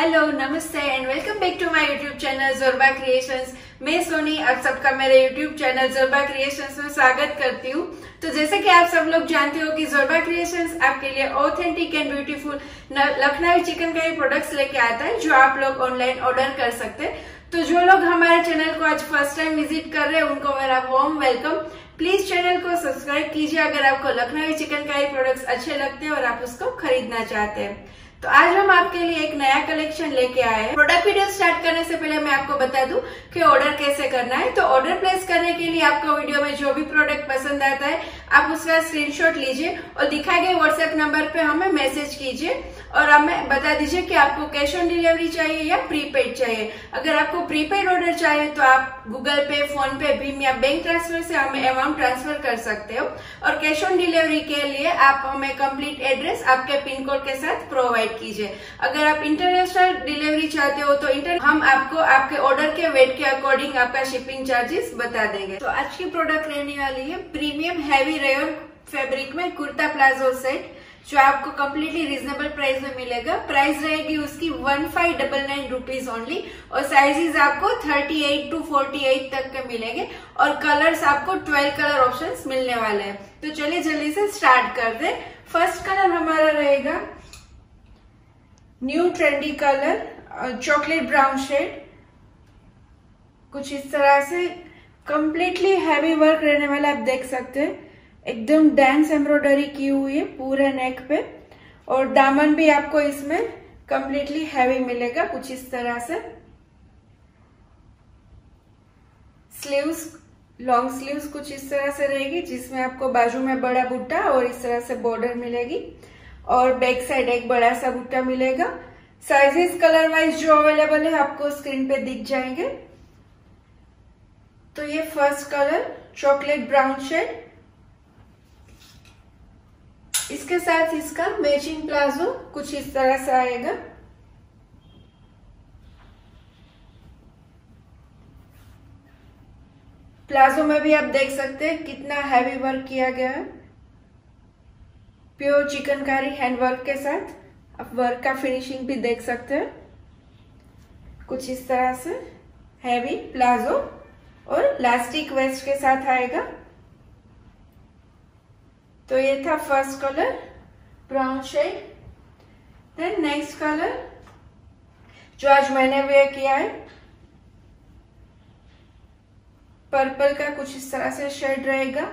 Hello नमस्ते and welcome back to my YouTube channel Zorba creations. मैं सोनी आप सबका मेरे यूट्यूब चैनल जोरबा क्रिएशंस में स्वागत करती हूँ। तो जैसे कि आप सब लोग जानते हो कि जोरबा क्रिएशंस आपके लिए authentic and beautiful Lucknowi chikankari products लेके आता है जो आप लोग ऑनलाइन ऑर्डर कर सकते हैं। तो जो लोग हमारे चैनल को आज फर्स्ट टाइम विजिट कर रहे हैं उनको मेरा वार्म वेलकम। प्लीज चैनल को सब्सक्राइब कीजिए अगर आपको लखनवी चिकनकारी प्रोडक्ट्स अच्छे लगते हैं और आप उसको खरीदना चाहते हैं। तो आज हम आपके लिए एक नया कलेक्शन लेके आए हैं। प्रोडक्ट वीडियो स्टार्ट करने से पहले मैं आपको बता दूं कि ऑर्डर कैसे करना है। तो ऑर्डर प्लेस करने के लिए आपको वीडियो में जो भी प्रोडक्ट पसंद आता है आप उसका स्क्रीनशॉट लीजिए और दिखाए गए व्हाट्सएप नंबर पे हमें मैसेज कीजिए और हमें बता दीजिए कि आपको कैश ऑन डिलीवरी चाहिए या प्रीपेड चाहिए। अगर आपको प्रीपेड ऑर्डर चाहिए तो आप गूगल पे, फोन पे, भीम या बैंक ट्रांसफर से हमें अमाउंट ट्रांसफर कर सकते हो। और कैश ऑन डिलीवरी के लिए आप हमें कंप्लीट एड्रेस आपके पिन कोड के साथ प्रोवाइड कीजिए। अगर आप इंटरनेशनल डिलीवरी चाहते हो तो हम आपको आपके ऑर्डर के वेट के अकॉर्डिंग आपका शिपिंग चार्जेस बता देंगे। तो आज की प्रोडक्ट रहने वाली है प्रीमियम हैवी रेयन फैब्रिक में कुर्ता प्लाजो सेट जो आपको कम्प्लीटली रिजनेबल प्राइस में मिलेगा। प्राइस रहेगी उसकी 1599 रुपीज ओनली और साइजेस आपको 38 टू 48 तक के मिलेंगे और कलर्स आपको 12 कलर ऑप्शंस मिलने वाले हैं। तो चलिए जल्दी से स्टार्ट कर दे। फर्स्ट कलर हमारा रहेगा new trendy colour chocolate brown shade, कुछ इस तरह से कम्प्लीटली हैवी वर्क रहने वाला। आप देख सकते हैं एकदम डेंस एम्ब्रॉयडरी की हुई है पूरे नेक पे और दामन भी आपको इसमें कम्प्लीटली हैवी मिलेगा कुछ इस तरह से। स्लीव्स लॉन्ग स्लीव्स कुछ इस तरह से रहेगी जिसमें आपको बाजू में बड़ा बूटा और इस तरह से बॉर्डर मिलेगी और बैक साइड एक बड़ा सा बूटा मिलेगा। साइजेस कलर वाइज जो अवेलेबल है आपको स्क्रीन पे दिख जाएंगे। तो ये first colour chocolate brown shade, इसके साथ इसका मैचिंग प्लाजो कुछ इस तरह से आएगा। प्लाजो में भी आप देख सकते हैं कितना हैवी वर्क किया गया है प्योर चिकनकारी हैंडवर्क के साथ। आप वर्क का फिनिशिंग भी देख सकते हैं कुछ इस तरह से हैवी प्लाजो और इलास्टिक वेस्ट के साथ आएगा। तो ये था first colour brown shade. Then next colour जो आज मैंने वेयर किया है पर्पल का कुछ इस तरह से शेड रहेगा।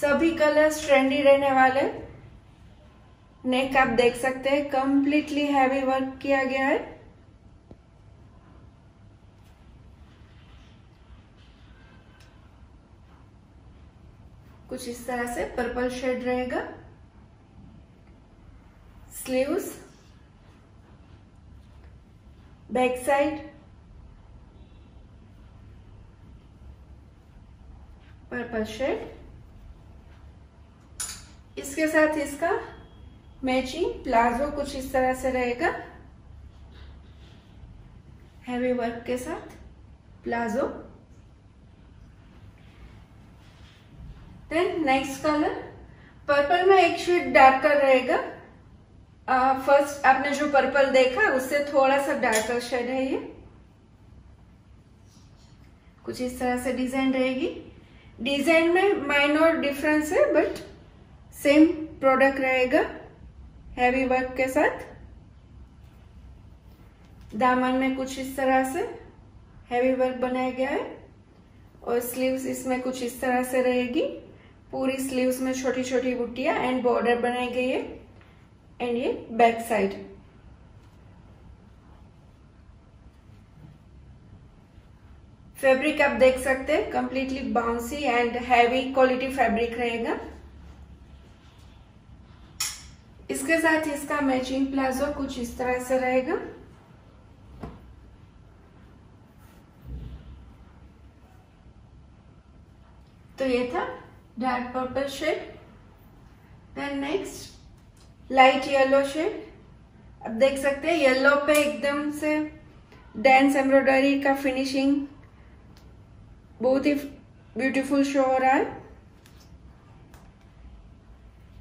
सभी कलर्स ट्रेंडी रहने वाले। नेक आप देख सकते हैं कंप्लीटली हैवी वर्क किया गया है। कुछ इस तरह से पर्पल शेड रहेगा। Sleeves, back side purple shade, इसके साथ इसका मैचिंग प्लाजो कुछ इस तरह से रहेगा हैवी वर्क के साथ प्लाजो। नेक्स्ट कलर पर्पल में एक शेड डार्कर रहेगा। फर्स्ट आपने जो पर्पल देखा उससे थोड़ा सा डार्कर शेड है ये। कुछ इस तरह से डिजाइन रहेगी। डिजाइन में माइनर डिफरेंस है बट सेम प्रोडक्ट रहेगा हैवी वर्क के साथ। दामन में कुछ इस तरह से हैवी वर्क बनाया गया है और स्लीव्स इसमें कुछ इस तरह से रहेगी। पूरी स्लीव्स में छोटी छोटी बुटियां एंड बॉर्डर बनाई गई है एंड ये बैक साइड। फैब्रिक आप देख सकते हैं completely bouncy and heavy quality fabric रहेगा। इसके साथ इसका मैचिंग प्लाजो कुछ इस तरह से रहेगा। तो ये था dark purple shade. Then next light yellow shade. आप देख सकते हैं येलो पे एकदम से डेंस एम्ब्रॉयडरी का फिनिशिंग बहुत ही ब्यूटीफुल शो हो रहा है।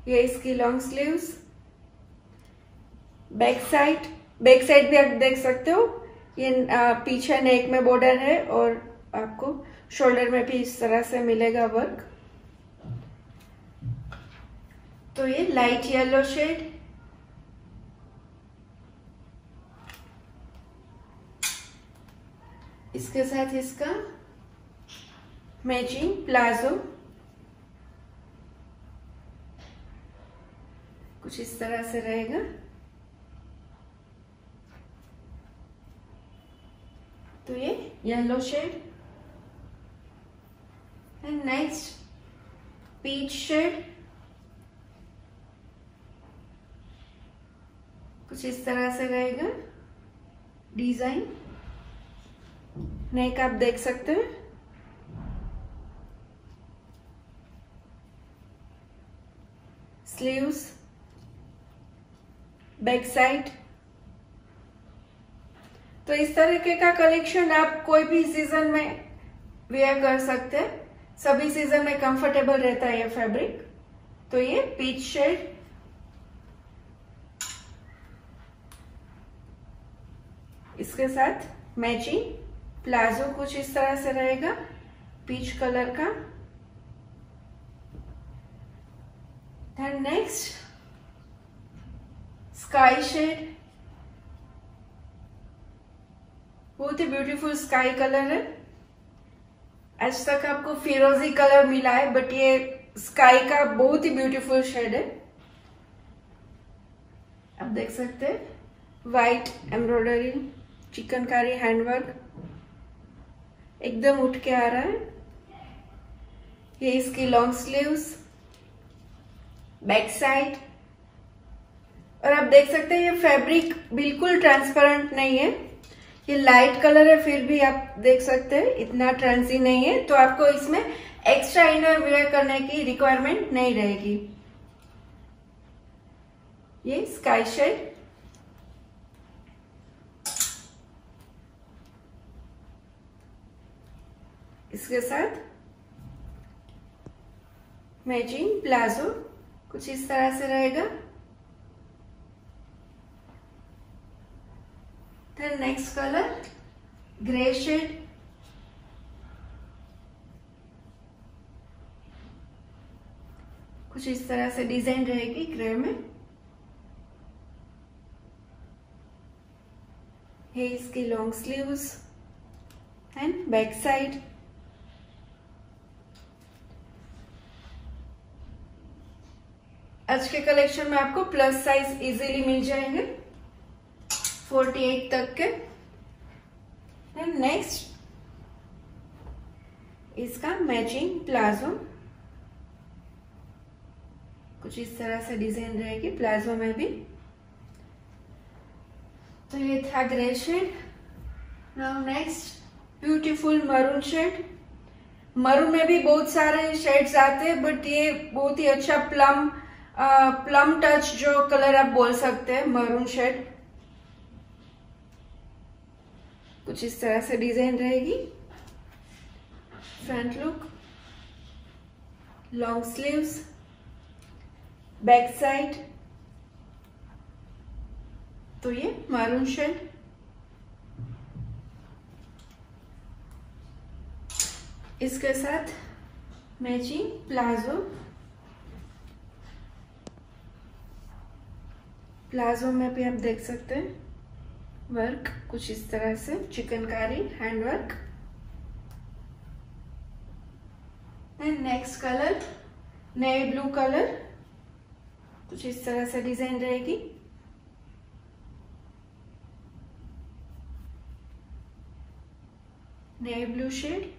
ये इसकी लॉन्ग स्लीव्स बैक साइड भी आप देख सकते हो, ये पीछे नेक में बॉर्डर है और आपको शोल्डर में भी इस तरह से मिलेगा वर्क। तो ये लाइट येलो शेड, इसके साथ इसका मैचिंग प्लाजो कुछ इस तरह से रहेगा। तो ये yellow shade and next peach shade कुछ इस तरह से रहेगा डिजाइन। नेक आप देख सकते हैं, स्लीव्स, बैक साइड। तो इस तरीके का कलेक्शन आप कोई भी सीजन में वेयर कर सकते हैं, सभी सीजन में कंफर्टेबल रहता है ये फैब्रिक। तो ये पीच शेड, इसके साथ मैचिंग प्लाजो कुछ इस तरह से रहेगा पीच कलर का। देन नेक्स्ट स्काई शेड, बहुत ही ब्यूटीफुल स्काई कलर है। आज तक आपको फिरोजी कलर मिला है बट ये स्काई का बहुत ही ब्यूटीफुल शेड है, आप देख सकते हैं। वाइट एम्ब्रॉयडरी, चिकनकारी हैंडवर्क एकदम उठ के आ रहा है। ये इसकी लॉन्ग स्लीव्स, बैक साइड, और आप देख सकते हैं ये फैब्रिक बिल्कुल ट्रांसपेरेंट नहीं है, ये लाइट कलर है फिर भी आप देख सकते हैं इतना ट्रांसी नहीं है, तो आपको इसमें एक्स्ट्रा इनर वेयर करने की रिक्वायरमेंट नहीं रहेगी। ये स्काई शेड, इसके साथ मैचिंग प्लाजो कुछ इस तरह से रहेगा। Then next colour grey shade, कुछ इस तरह से डिजाइन रहेगी ग्रे में। ये इसकी long sleeves and back side. आज के कलेक्शन में आपको प्लस साइज इजीली मिल जाएंगे 48 तक के। एंड नेक्स्ट इसका मैचिंग प्लाजो कुछ इस तरह से डिजाइन रहेगी प्लाजो में भी। तो ये था grey shade. Now next beautiful maroon shade. Maroon में भी बहुत सारे शेड्स आते हैं बट ये बहुत ही अच्छा प्लम टच जो कलर आप बोल सकते हैं, मरून शेड कुछ इस तरह से डिजाइन रहेगी। Front look, long sleeves, back side. तो ये मरून शेड। इसके साथ मैचिंग प्लाजो, प्लाजो में भी आप देख सकते हैं वर्क कुछ इस तरह से, chikankari handwork. And next colour navy blue colour कुछ इस तरह से डिजाइन रहेगी। नेवी ब्लू शेड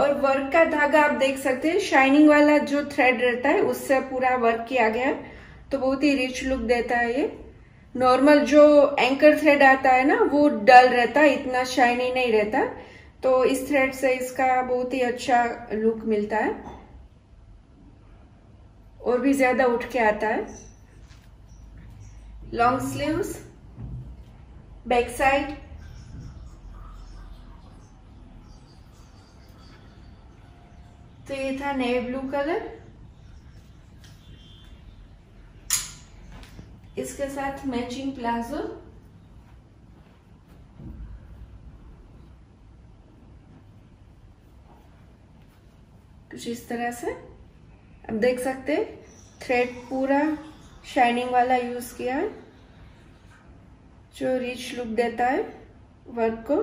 और वर्क का धागा आप देख सकते हैं, शाइनिंग वाला जो थ्रेड रहता है उससे पूरा वर्क किया गया है, तो बहुत ही रिच लुक देता है। ये नॉर्मल जो एंकर थ्रेड आता है ना वो डल रहता है, इतना शाइनी नहीं रहता, तो इस थ्रेड से इसका बहुत ही अच्छा लुक मिलता है और भी ज्यादा उठ के आता है। Long sleeves, back side. तो ये था नेवी ब्लू कलर। इसके साथ मैचिंग प्लाजो, कुछ इस तरह से। अब देख सकते हैं थ्रेड पूरा शाइनिंग वाला यूज किया है जो रिच लुक देता है वर्क को।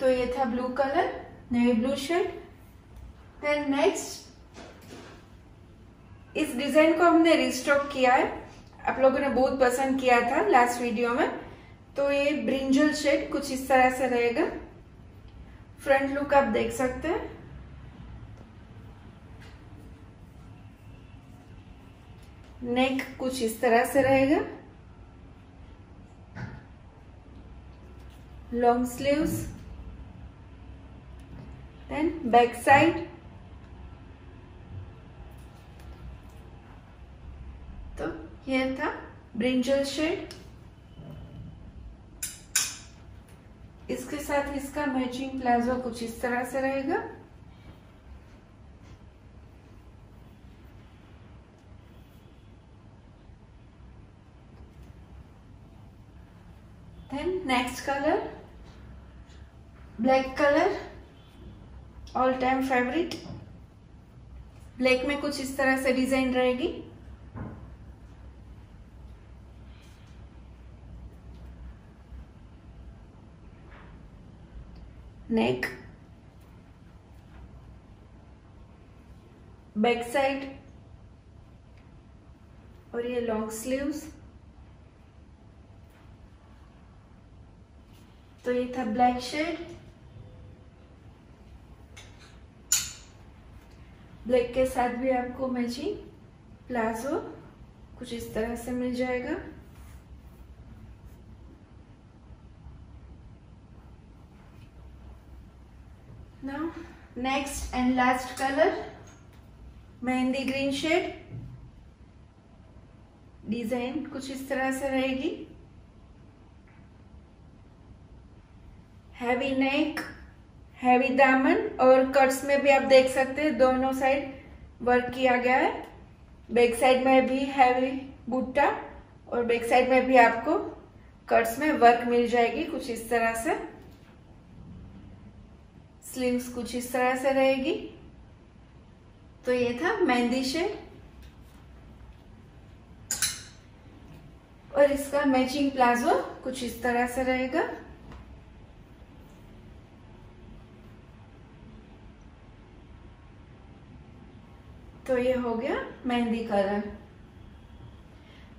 तो ये था blue colour, navy blue shade. Then next, इस डिजाइन को हमने रिस्टॉक किया है, आप लोगों ने बहुत पसंद किया था लास्ट वीडियो में। तो ये ब्रिंजल शेड कुछ इस तरह से रहेगा। फ्रंट लुक आप देख सकते हैं। नेक कुछ इस तरह से रहेगा। Long sleeves. Then back side. तो यह था ब्रिंजल शेड। इसके साथ इसका मैचिंग प्लाजो कुछ इस तरह से रहेगा। Then next colour black colour, all time favourite. Black में कुछ इस तरह से डिजाइन रहेगी। नेक, बैक साइड और ये लॉन्ग स्लीव्स। तो ये था ब्लैक शेड। ब्लैक के साथ भी आपको मैचिंग प्लाजो कुछ इस तरह से मिल जाएगा। Now, next and last color, mehndi green shade. Design कुछ इस तरह से रहेगी। हैवी नेक, हैवी दामन और कट्स में भी आप देख सकते हैं दोनों साइड वर्क किया गया है। बैक साइड में भी हैवी बुट्टा और बैक साइड में भी आपको कट्स में वर्क मिल जाएगी कुछ इस तरह से। स्लीव्स कुछ इस तरह से रहेगी। तो ये था मेहंदी शेड और इसका मैचिंग प्लाजो कुछ इस तरह से रहेगा। तो ये हो गया मेहंदी कलर।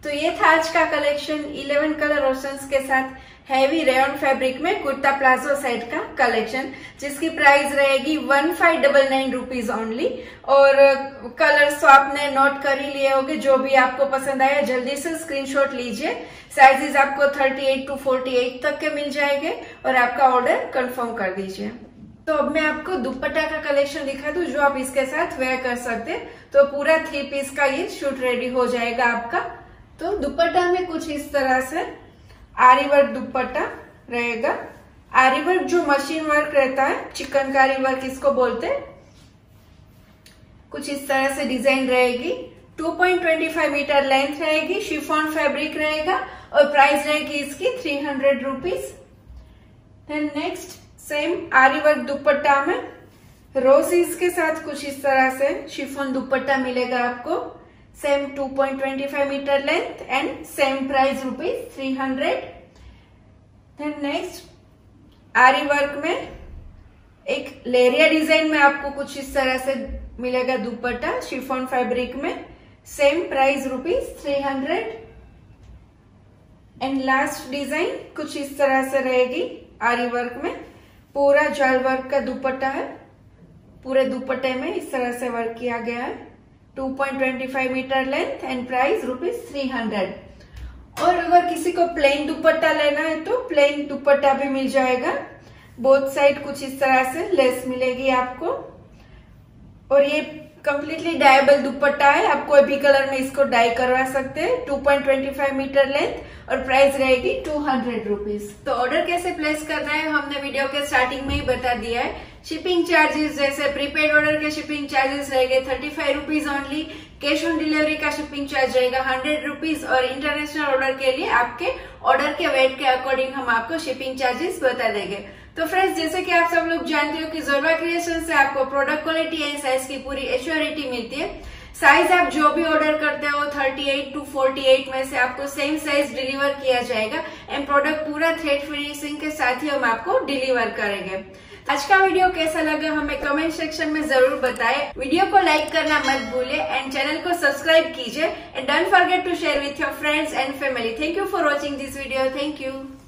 तो ये था आज का कलेक्शन 11 कलर ऑप्शंस के साथ हैवी रेयॉन फैब्रिक में कुर्ता प्लाजो सेट का कलेक्शन, जिसकी प्राइस रहेगी 1599 रुपीज ओनली। और कलर्स तो आपने नोट कर ही लिए होंगे, जो भी आपको पसंद आया जल्दी से स्क्रीनशॉट लीजिए। साइजेस आपको 38 टू 48 तक के मिल जाएंगे और आपका ऑर्डर कंफर्म कर दीजिए। तो अब मैं आपको दुपट्टा का कलेक्शन दिखा दूं जो आप इसके साथ वेयर कर सकते हैं। तो पूरा 3 पीस का ये शूट रेडी हो जाएगा आपका। तो दुपट्टा में कुछ इस तरह से आरी वर्क दुपट्टा रहेगा। आरी वर्क जो मशीन वर्क रहता है, चिकनकारी वर्क इसको बोलते हैं। कुछ इस तरह से डिजाइन रहेगी। 2.25 मीटर लेंथ रहेगी, शिफॉन फैब्रिक रहेगा और प्राइस रहेगी इसकी 300 rupees. Then next, same aari work dupatta में रोजेस के साथ कुछ इस तरह से शिफॉन दुपट्टा मिलेगा आपको। Same 2.25 metre length and same price ₹300। Then next, aari work में एक लेरिया डिजाइन में आपको कुछ इस तरह से मिलेगा दुपट्टा शिफॉन फैब्रिक में। Same price ₹300। And last design कुछ इस तरह से रहेगी आरी वर्क में। पूरा जाल वर्क का दुपट्टा है। पूरे दुपट्टे में इस तरह से वर्क किया गया है। 2.25 मीटर लेंथ एंड प्राइस ₹300। और अगर किसी को प्लेन दुपट्टा लेना है तो प्लेन दुपट्टा भी मिल जाएगा। बोथ साइड कुछ इस तरह से लेस मिलेगी आपको। और ये कम्प्लीटली डायबल दुपट्टा है, आप कोई भी कलर में इसको डाई करवा सकते हैं। 2.25 मीटर लेंथ और प्राइस रहेगी 200 रुपीज। तो ऑर्डर कैसे प्लेस करना है हमने वीडियो के स्टार्टिंग में ही बता दिया है। शिपिंग चार्जेस जैसे प्रीपेड ऑर्डर के शिपिंग चार्जेस रहेंगे 35 rupees only, cash on delivery का शिपिंग चार्ज रहेगा 100 रुपीज और इंटरनेशनल ऑर्डर के लिए आपके ऑर्डर के वेट के अकॉर्डिंग हम आपको शिपिंग चार्जेस बता देंगे। तो फ्रेंड्स जैसे कि आप सब लोग जानते हो कि ज़ोरबा क्रिएशन से आपको प्रोडक्ट क्वालिटी एंड साइज की पूरी एश्योरिटी मिलती है। साइज आप जो भी ऑर्डर करते हो 38 टू 48 में से आपको सेम साइज डिलीवर किया जाएगा एंड प्रोडक्ट पूरा थ्रेड फिनिशिंग के साथ ही हम आपको डिलीवर करेंगे। आज का वीडियो कैसा लगा हमें कमेंट सेक्शन में जरूर बताएं। वीडियो को लाइक करना मत भूले एंड चैनल को सब्सक्राइब कीजिए and don't forget to share with your friends and family. Thank you for watching this video. Thank you.